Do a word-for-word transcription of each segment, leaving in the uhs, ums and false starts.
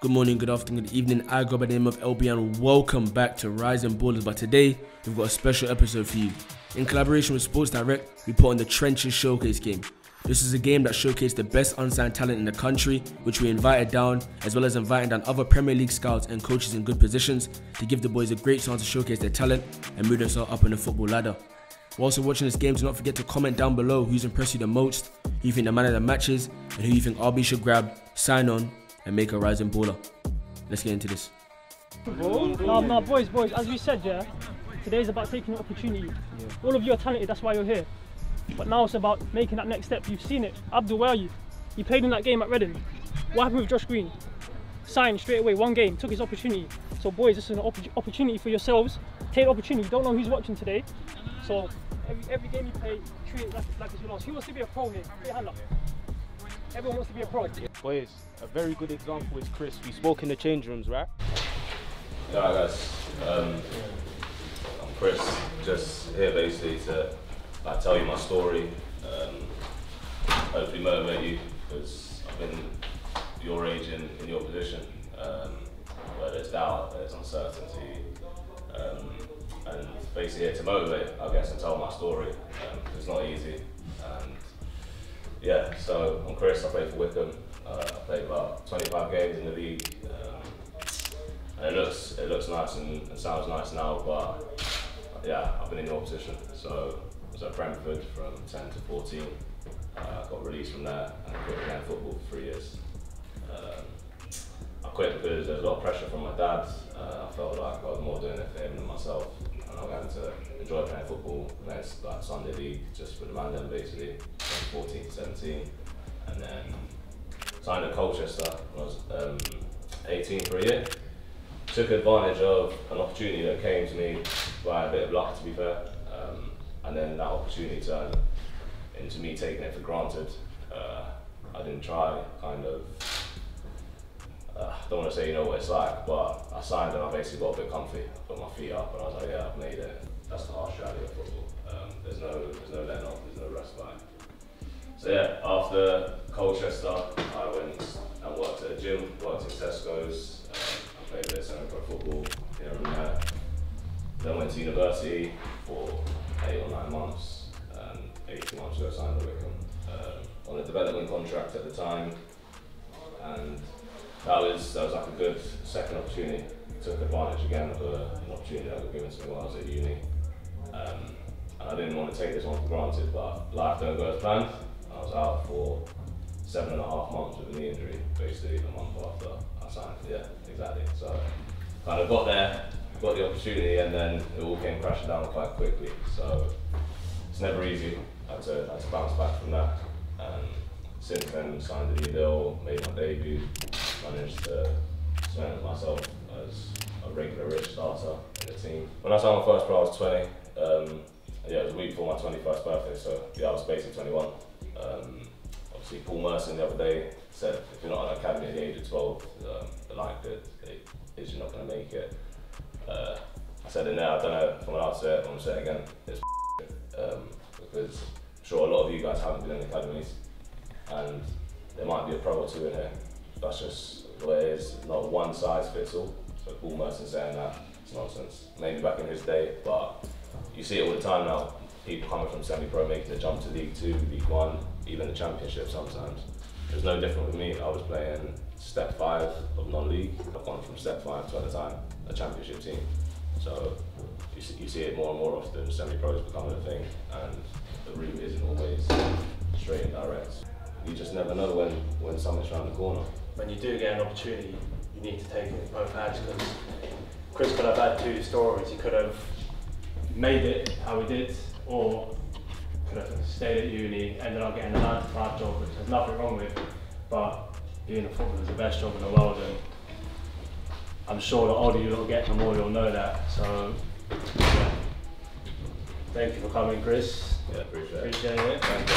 Good morning, good afternoon, good evening. I go by the name of L B N. Welcome back to Rising Ballers. But today, we've got a special episode for you. In collaboration with Sports Direct, we put on the Trenches Showcase game. This is a game that showcased the best unsigned talent in the country, which we invited down, as well as inviting down other Premier League scouts and coaches in good positions to give the boys a great chance to showcase their talent and move themselves up on the football ladder. Whilst you're watching this game, do not forget to comment down below who's impressed you the most, who you think the man of the match is, and who you think R B should grab, sign on, and make a rising baller. Let's get into this. No, no, boys, boys, as we said, yeah, today's about taking an opportunity. Yeah. All of you are talented, that's why you're here. But now it's about making that next step. You've seen it. Abdul, where are you? He played in that game at Reading. What happened with Josh Green? Signed straight away, one game, took his opportunity. So boys, this is an opp opportunity for yourselves. Take the opportunity, you don't know who's watching today. So every, every game you play, treat it like, like it's your last. Who wants to be a pro here? Put your hand up. Everyone wants to be a pro. Boys, a very good example is Chris. We spoke in the change rooms, right? Yeah, hi guys. Um, I'm Chris. Just here basically to like, tell you my story. Um, hopefully motivate you because I've been your age in, in your position. Um, where there's doubt, there's uncertainty. Um, and basically here to motivate, I guess, and tell my story. Um, it's not easy. And yeah, so I'm Chris, I play for Wickham. Uh, I played about twenty-five games in the league. Um, and it looks, it looks nice and, and sounds nice now, but yeah, I've been in your position. So I was at Brentford from ten to fourteen. I uh, got released from there and quit playing football for three years. Um, I quit because there was a lot of pressure from my dad. Uh, I felt like I was more doing it for him than myself. And I began to enjoy playing football, playing like Sunday league, just for the man then basically, from fourteen to seventeen. And then signed at Colchester when I was um, eighteen for a year. Took advantage of an opportunity that came to me by a bit of luck, to be fair. Um, and then that opportunity turned into me taking it for granted. Uh, I didn't try, kind of. I uh, don't want to say you know what it's like, but I signed and I basically got a bit comfy. I put my feet up and I was like, yeah, I've made it. That's the harsh reality of football. Um, there's no there's no letting off, there's no respite. So yeah, after Colchester, I went and worked at a gym, worked in Tesco's, um, I played a bit of semi-pro football here and there. Then went to university for eight or nine months, and eight two months ago I signed at Wickham um, on a development contract at the time. And That was, that was like a good second opportunity. Took advantage again of a, an opportunity that was given to me when I was at uni. Um, and I didn't want to take this one for granted, but life didn't go as planned. I was out for seven and a half months with a knee injury, basically a month after I signed. Yeah, exactly. So kind of got there, got the opportunity, and then it all came crashing down quite quickly. So it's never easy. I had to, I had to bounce back from that. And since then, signed a new deal, made my debut. Managed to cement myself as a regular rich starter in the team. When I signed my first pro, I was twenty. Um, yeah, it was a week before my twenty-first birthday, so yeah, I was basically twenty-one. Um, obviously, Paul Merson the other day said if you're not at an academy at the age of twelve, um, the likelihood is you're not going to make it. Uh, I said in there, I don't know if I'm allowed to say it, but I'm saying it again, it's um, because I'm sure a lot of you guys haven't been in academies, and there might be a pro or two in here. That's just the way it is. It's not one size fits all. So Paul Merson saying that, it's nonsense. Maybe back in his day, but you see it all the time now. People coming from semi-pro making the jump to League Two, League One, even the Championship sometimes. It was no different with me. I was playing step five of non-league. I've gone from step five to at the time a Championship team. So you see, you see it more and more often. Semi-pro is becoming a thing, and the route isn't always straight and direct. You just never know when when something's around the corner. When you do get an opportunity, you need to take it with both hands, because Chris could have had two stories. He could have made it how he did, or could have stayed at uni, ended up getting a nine to five job, which there's nothing wrong with, but being a footballer is the best job in the world, and I'm sure the older you'll get, the more you'll know that. So yeah. Thank you for coming, Chris. Yeah, appreciate, appreciate it. it. Thank you.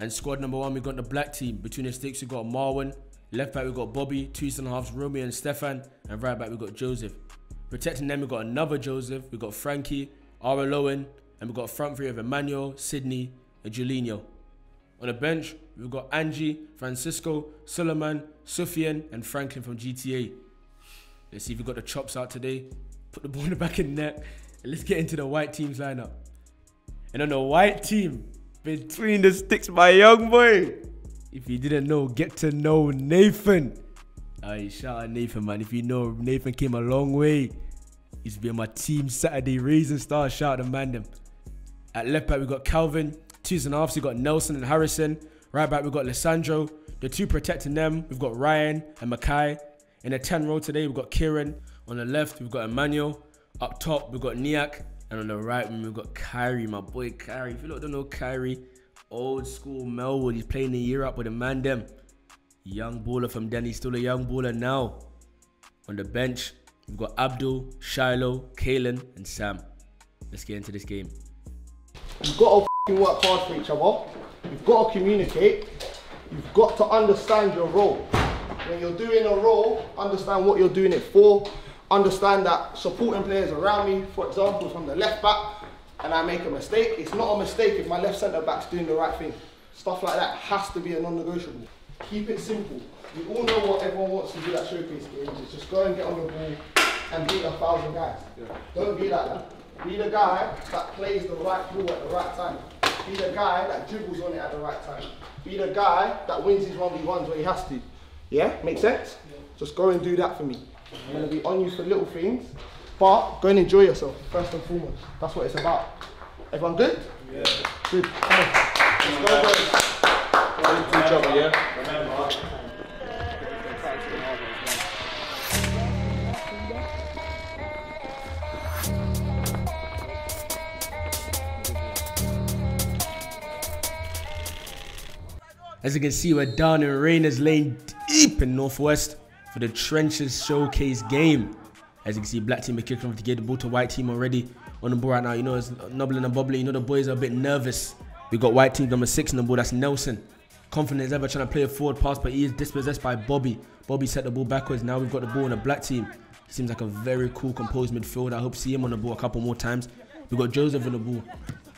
And squad number one, we've got the black team. Between the sticks, we've got Marwan. Left back, we've got Bobby. Two centre-halves, Romeo and Stefan. And right back, we've got Joseph. Protecting them, we've got another Joseph. We've got Frankie, Ara Lowen. And we've got front three of Emmanuel, Sydney, and Julinho. On the bench, we've got Angie, Francisco, Suleiman, Sufian and Franklin from G T A. Let's see if we've got the chops out today. Put the ball in the back of the net. And let's get into the white team's lineup. And on the white team, between the sticks, my young boy. If you didn't know, get to know Nathan. Aye, shout out Nathan, man. If you know, Nathan came a long way. He's been my team Saturday Raising Star. Shout out to Mandem. At left back, we got Calvin. Twos and a halfs, we got Nelson and Harrison. Right back, we got Lissandro. The two protecting them, we've got Ryan and Mackay. In the ten row today, we've got Kieran. On the left, we've got Emmanuel. Up top, we've got Niak. And on the right, we've got Kyrie, my boy Kyrie. If you don't know Kyrie, old school Melwood. He's playing the year up with the Mandem. Young baller from then. He's still a young baller now. On the bench, we've got Abdul, Shiloh, Kalen, and Sam. Let's get into this game. You've got to work hard for each other. You've got to communicate. You've got to understand your role. When you're doing a role, understand what you're doing it for. Understand that supporting players around me, for example, from the left back, and I make a mistake, it's not a mistake if my left centre back's doing the right thing. Stuff like that has to be a non-negotiable. Keep it simple. We all know what everyone wants to do at showcase games. It's just go and get on the ball and beat a thousand guys. Yeah. Don't be like that. Be the guy that plays the right ball at the right time. Be the guy that dribbles on it at the right time. Be the guy that wins his one v ones where he has to. Yeah? Make sense? Yeah. Just go and do that for me. I'm going to be on you for little things, but go and enjoy yourself first and foremost. That's what it's about. Everyone good? Yeah. Good. Come on. Let's go, guys. Go to each other, yeah? Remember. As you can see, we're down in Rayners Lane, deep in Northwest, for the Trenches Showcase game. As you can see, black team are kicking off to get the ball to white team already. On the ball right now, you know, it's nubbling and bubbling. You know, the boys are a bit nervous. We got white team number six on the ball, that's Nelson. Confident as ever, trying to play a forward pass, but he is dispossessed by Bobby. Bobby set the ball backwards. Now we've got the ball on the black team. He seems like a very cool, composed midfielder. I hope to see him on the ball a couple more times. We've got Joseph on the ball.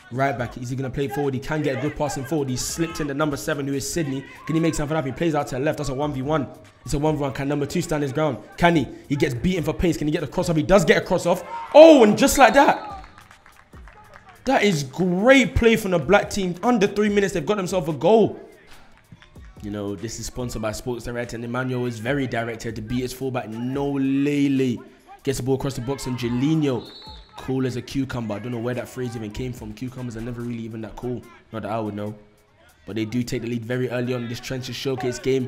Right back, is he going to play forward? He can get a good passing forward. He slipped in the number seven, who is Sydney. Can he make something up? He plays out to the left. That's a one v one. It's a one v one. Can number two stand his ground? Can he? He gets beaten for pace. Can he get the cross off? He does get a cross off. Oh, and just like that. That is great play from the black team. Under three minutes, they've got themselves a goal. You know, this is sponsored by Sports Direct, and Emmanuel is very direct here to beat his fullback. No Lele. Gets the ball across the box, and Jelinho. Cool as a cucumber. I don't know where that phrase even came from. Cucumbers are never really even that cool. Not that I would know. But they do take the lead very early on in this Trenches Showcase game.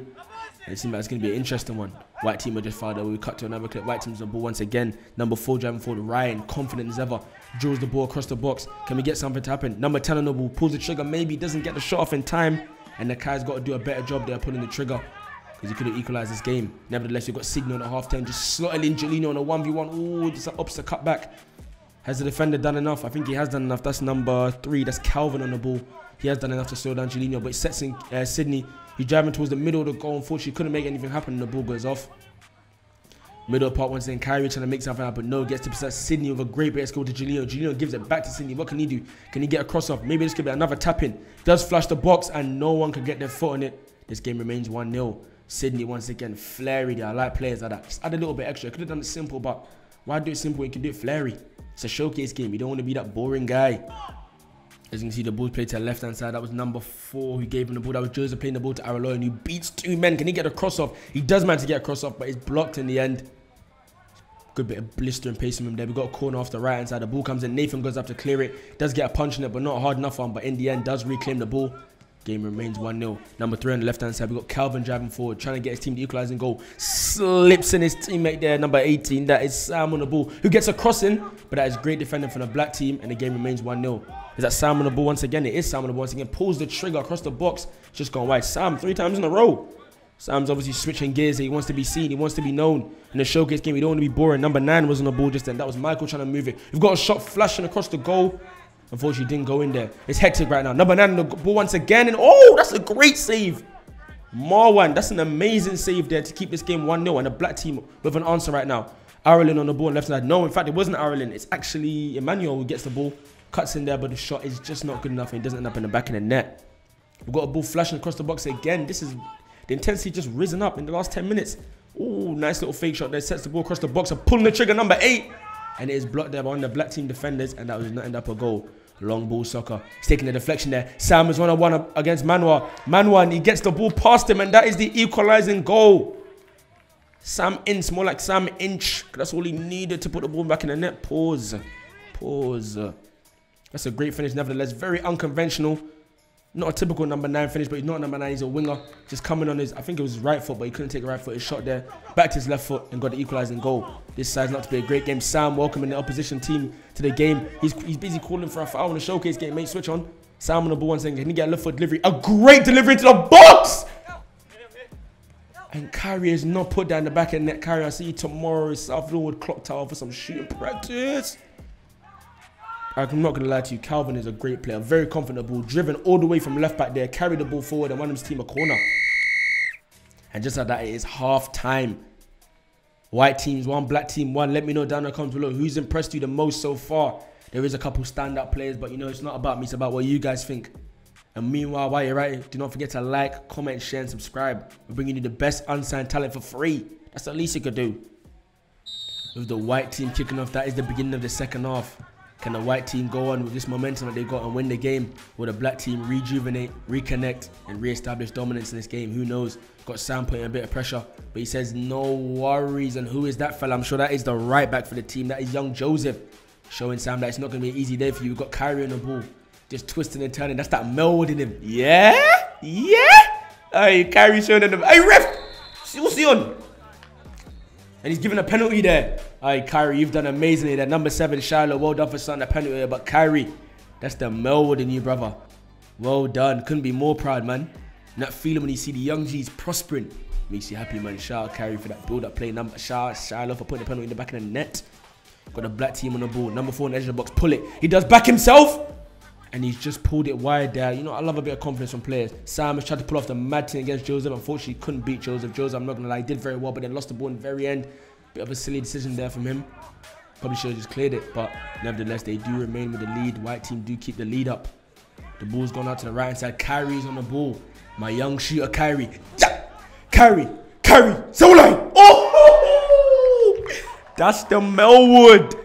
And it seems like it's going to be an interesting one. White team are just fouled. We cut to another clip. White team's the ball once again. Number four driving forward. Ryan, confident as ever, draws the ball across the box. Can we get something to happen? Number ten on the ball. Pulls the trigger. Maybe doesn't get the shot off in time. And the guy's got to do a better job there pulling the trigger, because he could have equalised this game. Nevertheless, we've got Signal in the half-time. Just slotting in Jolino on a one v one. Ooh, just an obstacle cut back. Has the defender done enough? I think he has done enough. That's number three. That's Calvin on the ball. He has done enough to slow down Angelino, but it sets in uh, Sydney. He's driving towards the middle of the goal. Unfortunately, couldn't make anything happen, and the ball goes off. Middle part once again. Kyrie trying to make something happen, but no. Gets to possess Sydney with a great base goal to Jolino. Jolino gives it back to Sydney. What can he do? Can he get a cross off? Maybe this could be another tap-in. Does flash the box, and no one can get their foot on it. This game remains one nil. Sydney once again, flary there. I like players like that. Just add a little bit extra. Could have done it simple, but why do it simple? You can do it flary. It's a showcase game. You don't want to be that boring guy. As you can see, the ball played to the left-hand side. That was number four who gave him the ball. That was Joseph playing the ball to Araloy, and he beats two men. Can he get a cross-off? He does manage to get a cross-off, but it's blocked in the end. Good bit of blistering pace from him there. We got a corner off the right-hand side. The ball comes in. Nathan goes up to clear it. Does get a punch in it, but not a hard enough one. But in the end, does reclaim the ball. Game remains one nil. Number three on the left-hand side. We got Calvin driving forward, trying to get his team to equalise and goal. Slips in his teammate there, number eighteen. That is Sam on the ball, who gets a crossing, but that is great defending from the black team, and the game remains one nil. Is that Sam on the ball once again? It is Sam on the ball once again. Pulls the trigger across the box. Just gone wide. Sam, three times in a row. Sam's obviously switching gears. He wants to be seen. He wants to be known. In the showcase game, we don't want to be boring. Number nine was on the ball just then. That was Michael trying to move it. We've got a shot flashing across the goal. Unfortunately, didn't go in there. It's hectic right now. Number nine on the ball once again. And oh, that's a great save. Marwan, that's an amazing save there to keep this game one nil. And the black team with an answer right now. Aralin on the ball on the left side. No, in fact, it wasn't Aralin. It's actually Emmanuel who gets the ball. Cuts in there, but the shot is just not good enough. And it doesn't end up in the back of the net. We've got a ball flashing across the box again. This is the intensity just risen up in the last ten minutes. Ooh, nice little fake shot there. Sets the ball across the box and pulling the trigger, number eight. And it is blocked there by one of the black team defenders, and that was not end up a goal. Long ball soccer. He's taking the deflection there. Sam is one on one against Manwa. Manwa, and he gets the ball past him, and that is the equalising goal. Sam Ince, more like Sam Inch. That's all he needed to put the ball back in the net. Pause. Pause. That's a great finish, nevertheless. Very unconventional. Not a typical number nine finish, but he's not a number nine. He's a winger. Just coming on his, I think it was his right foot, but he couldn't take the right foot. He shot there. Back to his left foot and got the equalising goal. This side's not to be a great game. Sam welcoming the opposition team to the game. He's, he's busy calling for a foul in the showcase game. Mate, switch on. Sam on the ball and saying, can he get a left foot delivery? A great delivery into the box! And Kyrie is not put down the back of the net. Kyrie, I see you tomorrow. South Norwood Clock Tower for some shooting practice. I'm not going to lie to you, Calvin is a great player. Very confident ball, driven all the way from left back there. Carried the ball forward and won his team a corner. And just like that, it is half time. White teams one, black team one. Let me know down in the comments below who's impressed you the most so far. There is a couple standout players, but you know, it's not about me. It's about what you guys think. And meanwhile, while you're at it, do not forget to like, comment, share, and subscribe. We're bringing you the best unsigned talent for free. That's the least you could do. With the white team kicking off, that is the beginning of the second half. Can the white team go on with this momentum that they got and win the game? Will the black team rejuvenate, reconnect, and re-establish dominance in this game? Who knows? Got Sam putting a bit of pressure, but he says no worries. And who is that fella? I'm sure that is the right back for the team. That is young Joseph. Showing Sam that it's not going to be an easy day for you. We've got Kyrie on the ball. Just twisting and turning. That's that Melwood in him. Yeah? Yeah? Hey, Kyrie showing them. Hey, ref! What's he on? And he's giving a penalty there. All right, Kyrie, you've done amazingly there. Number seven, Shiloh, well done for starting that penalty there. But Kyrie, that's the Melwood in you, brother. Well done. Couldn't be more proud, man. And that feeling when you see the young G's prospering makes you happy, man. Shout out Kyrie for that build-up play. Number Shout out Shiloh for putting the penalty in the back of the net. Got a black team on the ball. Number four in the edge of the box. Pull it. He does back himself. And he's just pulled it wide there. You know, I love a bit of confidence from players. Sam has tried to pull off the mad thing against Joseph. Unfortunately, couldn't beat Joseph. Joseph, I'm not going to lie, did very well, but then lost the ball in the very end. Bit of a silly decision there from him. Probably should have just cleared it, but nevertheless, they do remain with the lead. White team do keep the lead up. The ball's gone out to the right-hand side. Kyrie's on the ball. My young shooter, Kyrie. Yeah! Kyrie! Kyrie! Soulay! Oh! That's the Melwood!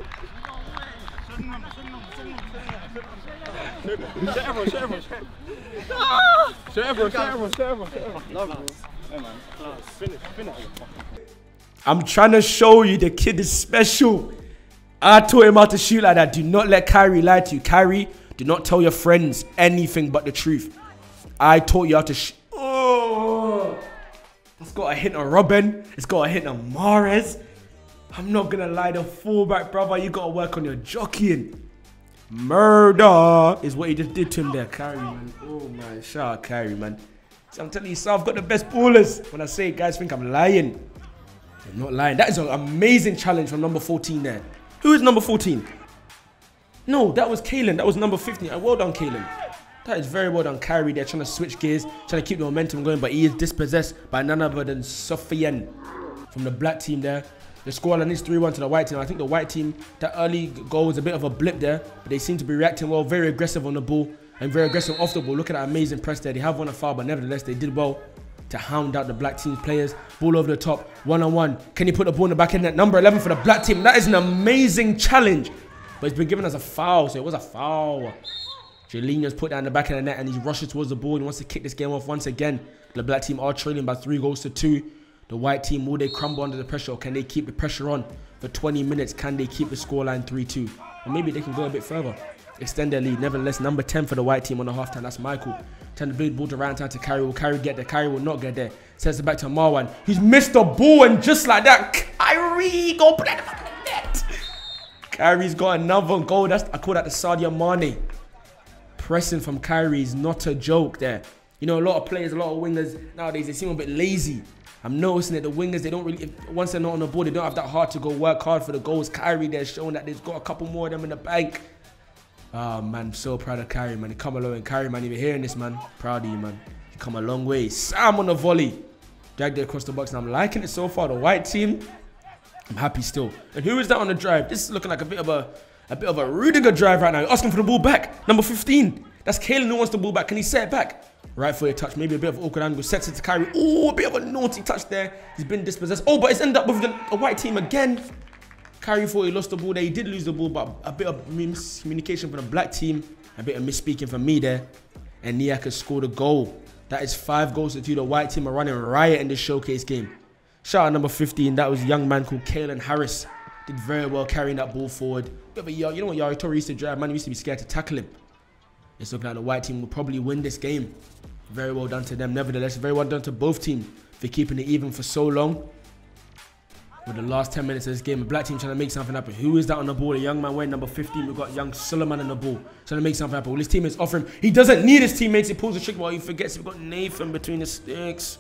I'm trying to show you the kid is special. I taught him how to shoot like that. Do not let Kyrie lie to you. Kyrie, do not tell your friends anything but the truth. I taught you how to shoot. Oh, it's got a hint of Robin. It's got a hint of Mahrez. I'm not gonna lie, the fullback, brother. You gotta work on your jockeying. Murder is what he just did to him there. Kyrie, man. Oh, man. Shout out Kyrie, man. So I'm telling you, South got the best ballers. When I say it, guys think I'm lying. I'm not lying. That is an amazing challenge from number fourteen there. Who is number fourteen? No, that was Kalen. That was number fifteen. Well done, Kalen. That is very well done. Kyrie there, trying to switch gears, trying to keep the momentum going, but he is dispossessed by none other than Sofian from the black team there. The scoreline is three one to the white team. I think the white team, that early goal was a bit of a blip there, but they seem to be reacting well, very aggressive on the ball and very aggressive off the ball. Look at that amazing press there. They have won a foul, but nevertheless, they did well to hound out the black team's players. Ball over the top, one on one. Can he put the ball in the back end net? Number eleven for the black team. That is an amazing challenge, but it's been given as a foul, so it was a foul. Jelenius put that in the back of the net, and he rushes towards the ball. He wants to kick this game off once again. The black team are trailing by three goals to two. The white team, will they crumble under the pressure, or can they keep the pressure on for twenty minutes? Can they keep the scoreline three two? Or maybe they can go a bit further, extend their lead. Nevertheless, number ten for the white team on the half-time. That's Michael. Turn the big ball to round time to Kyrie. Will Kyrie get there? Kyrie will not get there. Sends it back to Marwan. He's missed the ball, and just like that, Kyrie, go put that in the fucking net. Kyrie's got another goal. That's, I call that the Sadio Mane. Pressing from Kyrie is not a joke there. You know, a lot of players, a lot of wingers nowadays, they seem a bit lazy. I'm noticing that the wingers, they don't really, if, once they're not on the ball, they don't have that heart to go work hard for the goals. Kyrie, they're showing that they've got a couple more of them in the bank. Oh, man, I'm so proud of Kyrie, man. You come along, and Kyrie, man, if you're hearing this, man, proud of you, man. You come a long way. Sam on the volley. Dragged it across the box, and I'm liking it so far. The white team, I'm happy still. And who is that on the drive? This is looking like a bit of a, a bit of a Rudiger drive right now. You're asking for the ball back. Number fifteen. That's Kalen who wants the ball back. Can he set it back? Right foot touch, maybe a bit of awkward angle, sets it to Kyrie. Oh, a bit of a naughty touch there. He's been dispossessed. Oh, but it's ended up with the, a white team again. Kyrie thought he lost the ball there. He did lose the ball, but a bit of miscommunication from the black team. A bit of misspeaking from me there. And Niak has scored a goal. That is five goals to two. The white team are running riot in this showcase game. Shout out number fifteen. That was a young man called Kalen Harris. Did very well carrying that ball forward. But you know what, Yari Torre used to drive. Man used to be scared to tackle him. It's looking like the white team will probably win this game. Very well done to them. Nevertheless, very well done to both teams for keeping it even for so long. With the last ten minutes of this game, the black team trying to make something happen. Who is that on the ball? A young man wearing number fifteen. We've got young Suleiman on the ball. Trying to make something happen. Well, his teammates offer him. He doesn't need his teammates. He pulls the trick while he forgets. We've got Nathan between the sticks.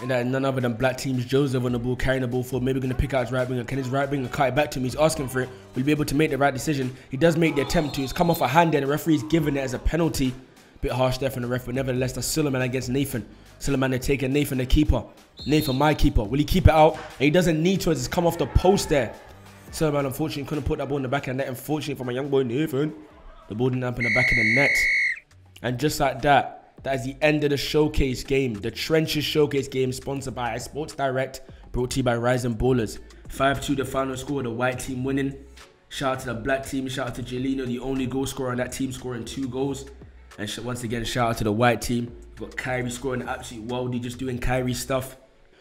And that none other than black team's Joseph on the ball, carrying the ball forward. Maybe going to pick out his right winger. Can his right winger cut it back to him? He's asking for it. Will he be able to make the right decision? He does make the attempt to. It's come off a hand there. The referee's given it as a penalty. Bit harsh there from the ref, but nevertheless, that's Suleiman against Nathan. Suleiman, they're taking Nathan, the keeper. Nathan, my keeper. Will he keep it out? And he doesn't need to as it's come off the post there. Suleiman, unfortunately, couldn't put that ball in the back of the net. Unfortunately, for my young boy Nathan, the ball didn't happen in the back of the net. And just like that, that is the end of the showcase game. The Trenches Showcase game, sponsored by iSports Direct, brought to you by Rising Ballers. five two the final score, the white team winning. Shout out to the black team. Shout out to Jelino, the only goal scorer on that team, scoring two goals. And once again, shout out to the white team. We've got Kyrie scoring an absolute worldie, just doing Kyrie stuff.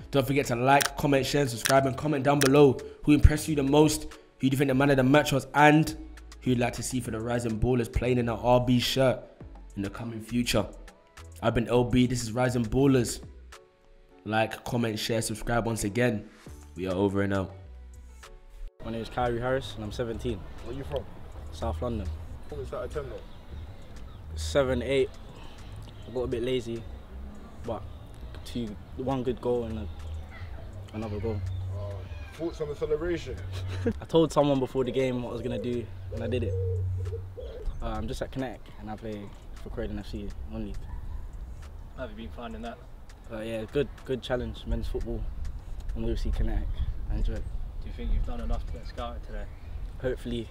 Don't forget to like, comment, share, and subscribe, and comment down below who impressed you the most, who do you think the man of the match was, and who you'd like to see for the Rising Ballers playing in an R B shirt in the coming future. I've been L B, this is Rising Ballers. Like, comment, share, subscribe once again. We are over and out. My name is Kyrie Harris and I'm seventeen. Where are you from? South London. What was that attempt though? seven eight. I got a bit lazy, but two, one good goal and a, another goal. Uh, thoughts on the celebration? I told someone before the game what I was going to do and I did it. Uh, I'm just at Kinetic and I play for Creighton F C, one league. How have you been finding that? Uh, yeah, good, good challenge, men's football, and obviously Kinetic. I enjoy it. Do you think you've done enough to get scouted today? Hopefully,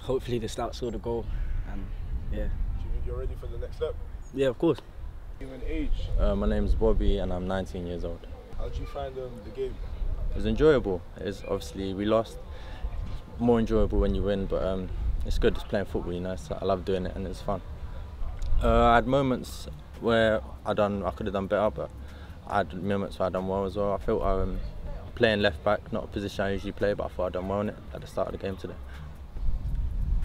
hopefully the Slouts saw the goal, and yeah. Do you think you're ready for the next step? Yeah, of course. Even age? Uh, my name's Bobby, and I'm nineteen years old. How did you find um, the game? It was enjoyable. It's obviously we lost. It's more enjoyable when you win, but um, it's good. It's playing football, you know. So I love doing it, and it's fun. Uh, I had moments where I done, I could have done better, but I had moments where I done well as well. I felt I um, playing left back, not a position I usually play, but I thought I done well in it at the start of the game today.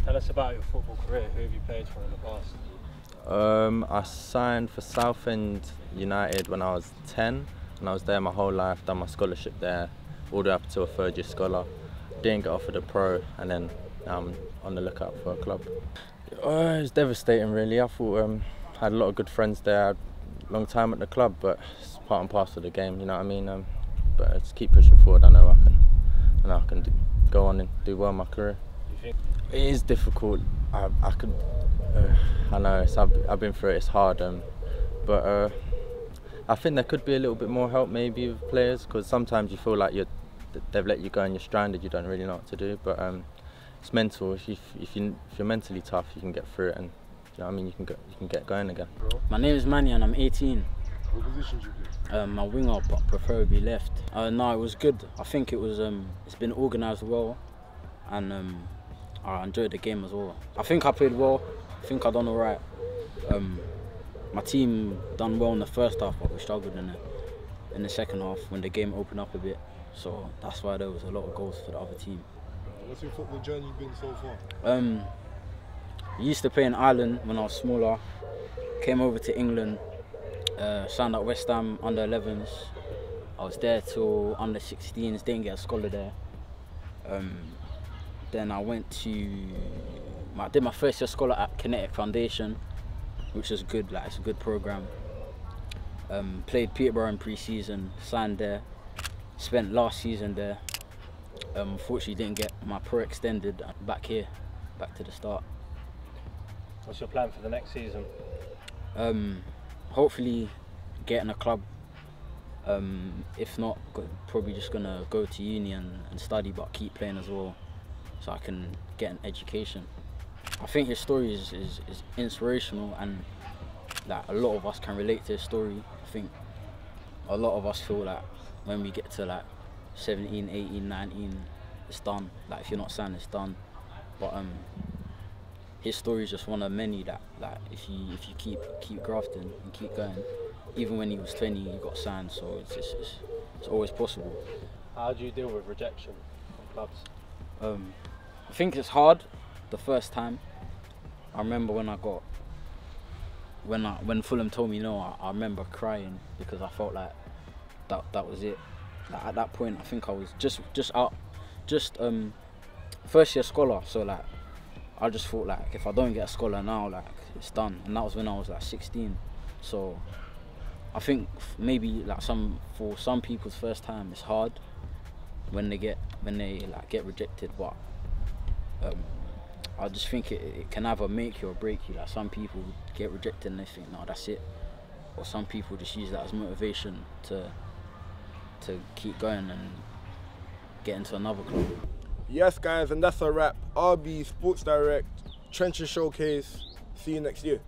Tell us about your football career. Who have you played for in the past? Um, I signed for Southend United when I was ten, and I was there my whole life. Done my scholarship there, all the way up to a third year scholar. Didn't get offered a pro, and then I'm on the lookout for a club. Oh, it was devastating, really. I thought. Um, I had a lot of good friends there, long time at the club, but it's part and parcel of the game, you know what I mean? Um, but I just keep pushing forward. I know I can, I know I can do, go on and do well in my career. You think? It is difficult. I, I could, uh, I know it's, I've, I've been through it. It's hard, um, but uh, I think there could be a little bit more help maybe with players, because sometimes you feel like you're, they've let you go and you're stranded. You don't really know what to do, but um, it's mental. If you, if you if you're mentally tough, you can get through it. And, you know what I mean? You can, go, you can get going again. My name is Manny and I'm eighteen. What position do you play? Um, my winger, but preferably left. Uh, no, it was good. I think it was, um, it's been organised well and um, I enjoyed the game as well. I think I played well. I think I done all right. Um, my team done well in the first half, but we struggled in the, in the second half when the game opened up a bit. So that's why there was a lot of goals for the other team. What's your football journey been so far? Um, I used to play in Ireland when I was smaller, came over to England, uh, signed at West Ham under elevens. I was there till under sixteens, didn't get a scholar there. Um, then I went to, I did my first year scholar at Kinetic Foundation, which was good, like it's a good program. Um, played Peterborough in pre-season, signed there, spent last season there. Um, unfortunately didn't get my pro extended, I'm back here, back to the start. What's your plan for the next season? Um, hopefully getting a club. Um, if not, probably just going to go to uni and, and study, but keep playing as well so I can get an education. I think your story is, is, is inspirational and like a lot of us can relate to the story. I think a lot of us feel like when we get to like seventeen, eighteen, nineteen, it's done. Like if you're not signed, it's done. But um, his story is just one of many that, like, if you if you keep keep grafting and keep going, even when he was twenty, he got signed. So it's it's, it's, it's always possible. How do you deal with rejection from clubs? Um, I think it's hard the first time. I remember when I got, when I, when Fulham told me no, I, I remember crying because I felt like that that was it. Like at that point, I think I was just just out, just um, first year scholar. So like, I just thought like, if I don't get a scholar now, like it's done. And that was when I was like sixteen. So I think maybe like some for some people's first time, it's hard when they get when they like get rejected, but. Um, I just think it, it can either make you or break you. Like some people get rejected and they think, no, that's it. Or some people just use that as motivation to to keep going and get into another club. Yes, guys, and that's a wrap. R B Sports Direct, Trenches Showcase. See you next year.